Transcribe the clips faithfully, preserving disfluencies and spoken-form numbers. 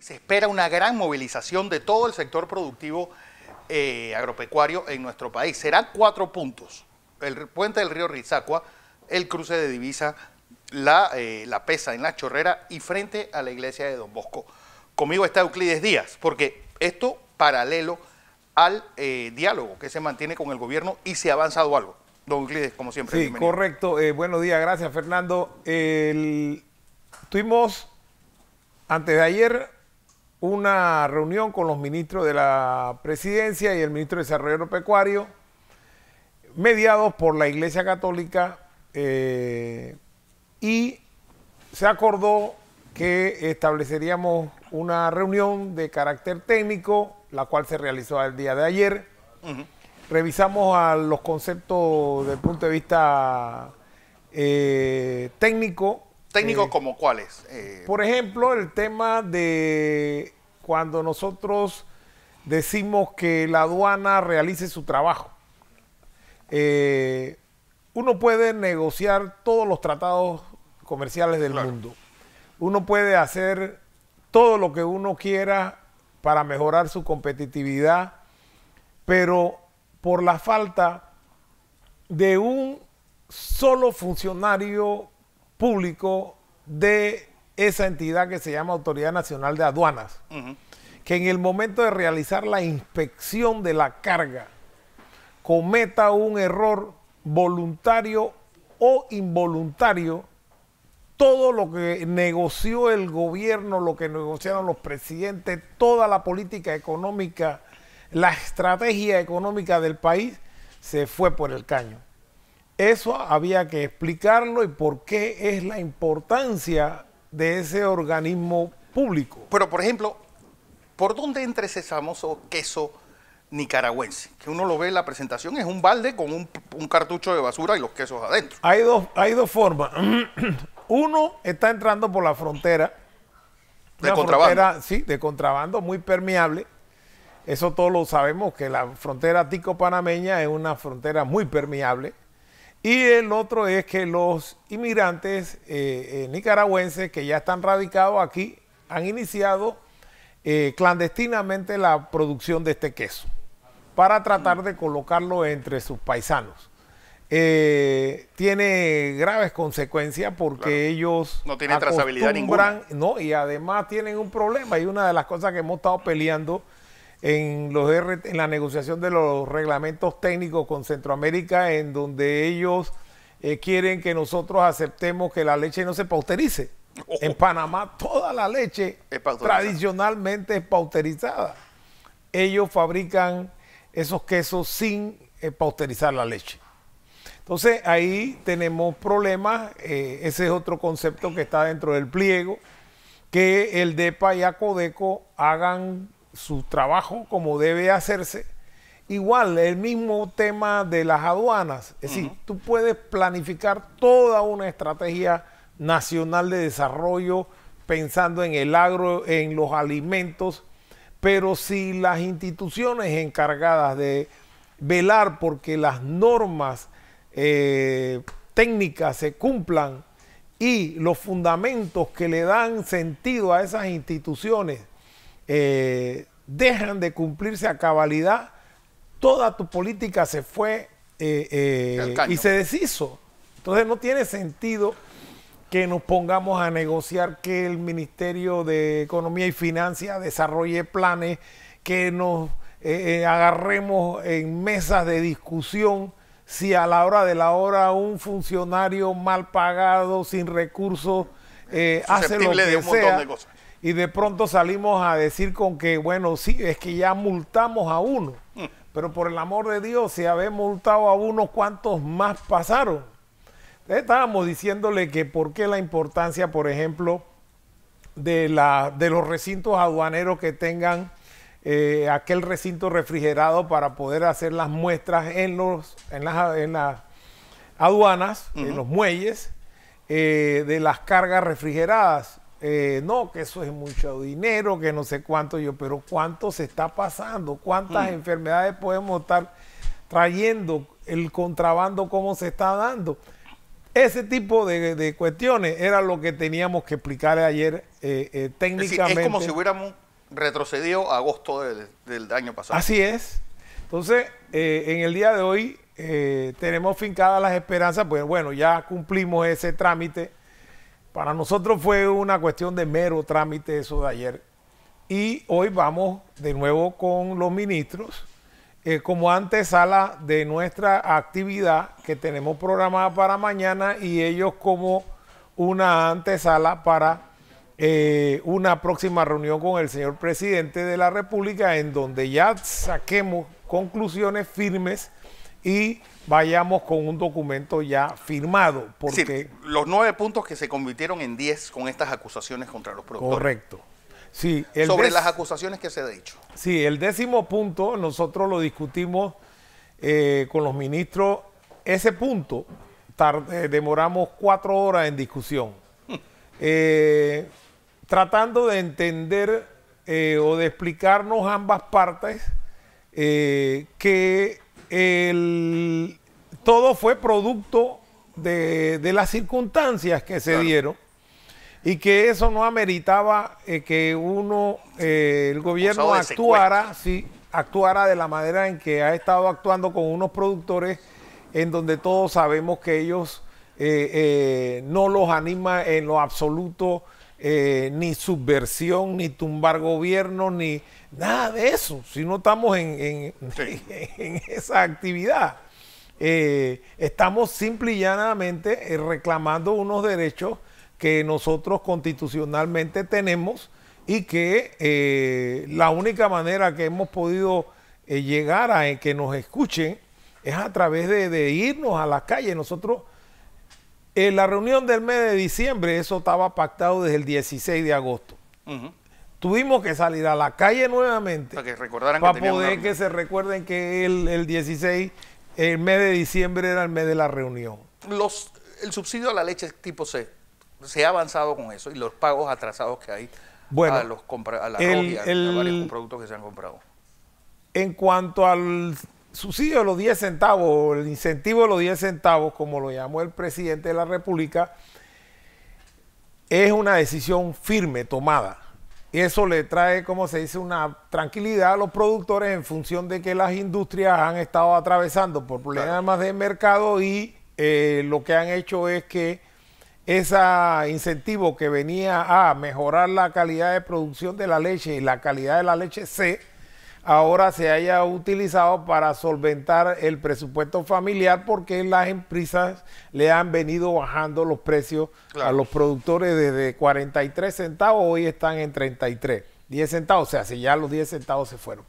Se espera una gran movilización de todo el sector productivo eh, agropecuario en nuestro país. Serán cuatro puntos: el puente del río Rizacua, el cruce de divisa, la, eh, la pesa en la Chorrera y frente a la iglesia de Don Bosco. Conmigo está Euclides Díaz, porque esto paralelo al eh, diálogo que se mantiene con el gobierno y se ha avanzado algo. Don Euclides, como siempre. Sí, bienvenido. Correcto. Eh, buenos días, gracias Fernando. El... Tuvimos antes de ayer una reunión con los ministros de la Presidencia y el ministro de Desarrollo Agropecuario, mediados por la Iglesia Católica, eh, y se acordó que estableceríamos una reunión de carácter técnico, la cual se realizó el día de ayer. Uh-huh. Revisamos a los conceptos desde el punto de vista eh, técnico. ¿Técnicos eh, como cuáles? Eh, por ejemplo, el tema de cuando nosotros decimos que la aduana realice su trabajo. Eh, uno puede negociar todos los tratados comerciales del claro. mundo. Uno puede hacer todo lo que uno quiera para mejorar su competitividad, pero por la falta de un solo funcionario público de esa entidad que se llama Autoridad Nacional de Aduanas, uh-huh. que en el momento de realizar la inspección de la carga cometa un error voluntario o involuntario, todo lo que negoció el gobierno, lo que negociaron los presidentes, toda la política económica, la estrategia económica del país, se fue por el caño. Eso había que explicarlo y por qué es la importancia de ese organismo público. Pero, por ejemplo, ¿por dónde entra ese famoso queso nicaragüense? Que uno lo ve en la presentación, es un balde con un, un cartucho de basura y los quesos adentro. Hay dos, hay dos formas. Uno está entrando por la frontera. De contrabando. Frontera, sí, de contrabando, muy permeable. Eso todos lo sabemos, que la frontera tico-panameña es una frontera muy permeable. Y el otro es que los inmigrantes eh, eh, nicaragüenses que ya están radicados aquí han iniciado eh, clandestinamente la producción de este queso para tratar de colocarlo entre sus paisanos. Eh, tiene graves consecuencias porque claro. ellos no tienen trazabilidad ninguna. No, y además tienen un problema, y una de las cosas que hemos estado peleando en los R, en la negociación de los reglamentos técnicos con Centroamérica, en donde ellos eh, quieren que nosotros aceptemos que la leche no se pasteurice. Oh. En Panamá toda la leche es tradicionalmente es pasteurizada. Ellos fabrican esos quesos sin eh, pasteurizar la leche. Entonces ahí tenemos problemas. Eh, ese es otro concepto que está dentro del pliego, que el DEPA y ACODECO hagan su trabajo como debe hacerse. Igual, el mismo tema de las aduanas. Es decir, tú puedes planificar toda una estrategia nacional de desarrollo pensando en el agro, en los alimentos, pero si las instituciones encargadas de velar porque las normas eh, técnicas se cumplan y los fundamentos que le dan sentido a esas instituciones Eh, dejan de cumplirse a cabalidad, toda tu política se fue eh, eh, y se deshizo. Entonces no tiene sentido que nos pongamos a negociar que el Ministerio de Economía y Finanzas desarrolle planes, que nos eh, eh, agarremos en mesas de discusión si a la hora de la hora un funcionario mal pagado, sin recursos, eh, hace lo que de un sea. De cosas. Y de pronto salimos a decir con que, bueno, sí, es que ya multamos a uno. Mm. Pero por el amor de Dios, si habéis multado a uno, ¿cuántos más pasaron? Entonces, estábamos diciéndole que por qué la importancia, por ejemplo, de, la, de los recintos aduaneros que tengan eh, aquel recinto refrigerado para poder hacer las muestras en, los, en, las, en las aduanas, mm-hmm. en los muelles, eh, de las cargas refrigeradas. Eh, no, que eso es mucho dinero, que no sé cuánto yo, pero ¿cuánto se está pasando? ¿Cuántas mm. enfermedades podemos estar trayendo? El contrabando, ¿cómo se está dando? Ese tipo de, de cuestiones era lo que teníamos que explicar ayer eh, eh, técnicamente. Es decir, es como si hubiéramos retrocedido a agosto del, del año pasado. Así es. Entonces, eh, en el día de hoy eh, tenemos fincadas las esperanzas, pues bueno, ya cumplimos ese trámite. Para nosotros fue una cuestión de mero trámite eso de ayer. Y hoy vamos de nuevo con los ministros eh, como antesala de nuestra actividad que tenemos programada para mañana y ellos como una antesala para eh, una próxima reunión con el señor presidente de la República en donde ya saquemos conclusiones firmes y vayamos con un documento ya firmado. Porque sí, los nueve puntos que se convirtieron en diez con estas acusaciones contra los productores. Correcto. Sí, el sobre las acusaciones que se ha hecho. Sí, el décimo punto, nosotros lo discutimos eh, con los ministros. Ese punto, tarde, demoramos cuatro horas en discusión. eh, tratando de entender eh, o de explicarnos ambas partes eh, que el, todo fue producto de, de las circunstancias que se claro. dieron y que eso no ameritaba eh, que uno, eh, el gobierno actuara, sí, actuara de la manera en que ha estado actuando con unos productores en donde todos sabemos que ellos eh, eh, no los anima en lo absoluto eh, ni subversión, ni tumbar gobierno, ni nada de eso, si no estamos en, en, sí. en esa actividad. Eh, estamos simple y llanamente eh, reclamando unos derechos que nosotros constitucionalmente tenemos y que eh, la única manera que hemos podido eh, llegar a eh, que nos escuchen es a través de, de irnos a las calles. Nosotros, en eh, la reunión del mes de diciembre, eso estaba pactado desde el dieciséis de agosto. Uh-huh. Tuvimos que salir a la calle nuevamente para que recordaran para que poder una... que se recuerden que el, el dieciséis, el mes de diciembre era el mes de la reunión. Los, el subsidio a la leche tipo C. Se ha avanzado con eso y los pagos atrasados que hay bueno, a los compra a la el, a, el, a varios productos que se han comprado. En cuanto al subsidio de los diez centavos, el incentivo de los diez centavos, como lo llamó el presidente de la República, es una decisión firme tomada. Eso le trae, como se dice, una tranquilidad a los productores en función de que las industrias han estado atravesando por problemas claro. de mercado y eh, lo que han hecho es que ese incentivo que venía a mejorar la calidad de producción de la leche y la calidad de la leche C, ahora se haya utilizado para solventar el presupuesto familiar porque las empresas le han venido bajando los precios claro. a los productores desde cuarenta y tres centavos, hoy están en treinta y tres, diez centavos, o sea, si ya los diez centavos se fueron.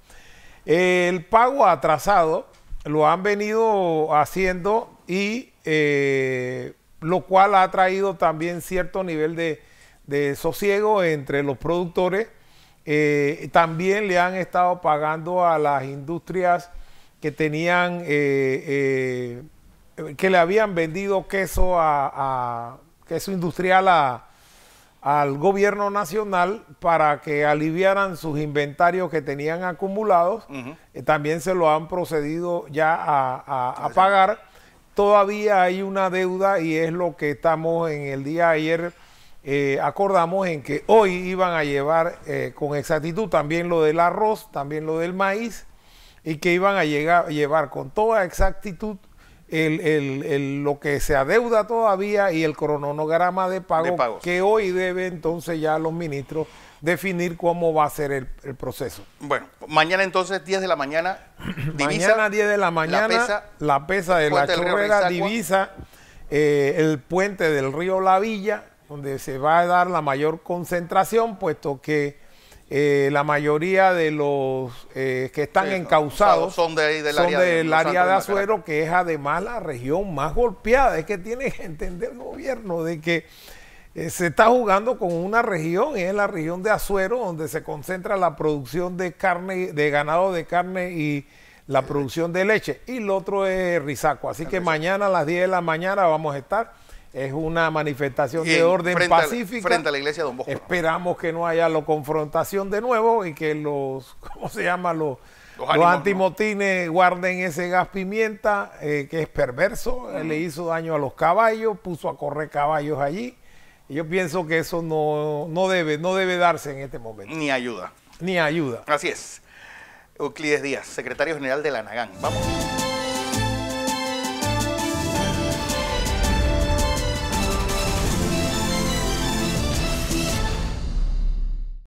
El pago atrasado lo han venido haciendo y... Eh, lo cual ha traído también cierto nivel de, de sosiego entre los productores. Eh, también le han estado pagando a las industrias que tenían, eh, eh, que le habían vendido queso, a, a, queso industrial a, al gobierno nacional para que aliviaran sus inventarios que tenían acumulados. Uh-huh. eh, también se lo han procedido ya a, a, a pagar. Todavía hay una deuda y es lo que estamos en el día de ayer, eh, acordamos en que hoy iban a llevar eh, con exactitud también lo del arroz, también lo del maíz y que iban a llegar, llevar con toda exactitud el, el, el, lo que se adeuda todavía y el cronograma de pago, de pago que hoy debe entonces ya los ministros definir cómo va a ser el, el proceso. Bueno, mañana entonces diez de la mañana, divisa. Mañana diez de la mañana, la pesa, la pesa de la chorrera, divisa, eh, el puente del río La Villa, donde se va a dar la mayor concentración, puesto que eh, la mayoría de los eh, que están sí, encauzados son del de, de área de, de, área de Azuero, que es además la región más golpeada. Es que tiene que entender el gobierno de que Eh, se está jugando con una región, y es la región de Azuero, donde se concentra la producción de carne, de ganado de carne y la producción de leche. Y el otro es Rizacua. Así que mañana a las diez de la mañana vamos a estar es una manifestación de orden frente pacífica. A la, frente a la iglesia de Don Bosco. Esperamos que no haya la confrontación de nuevo y que los, ¿cómo se llama? Los, los, los antimotines, ¿no?, guarden ese gas pimienta eh, que es perverso, mm. le hizo daño a los caballos, puso a correr caballos allí. Y yo pienso que eso no, no, debe, no debe darse en este momento. Ni ayuda. Ni ayuda. Así es. Euclides Díaz, secretario general de la ANAGAN. Vamos.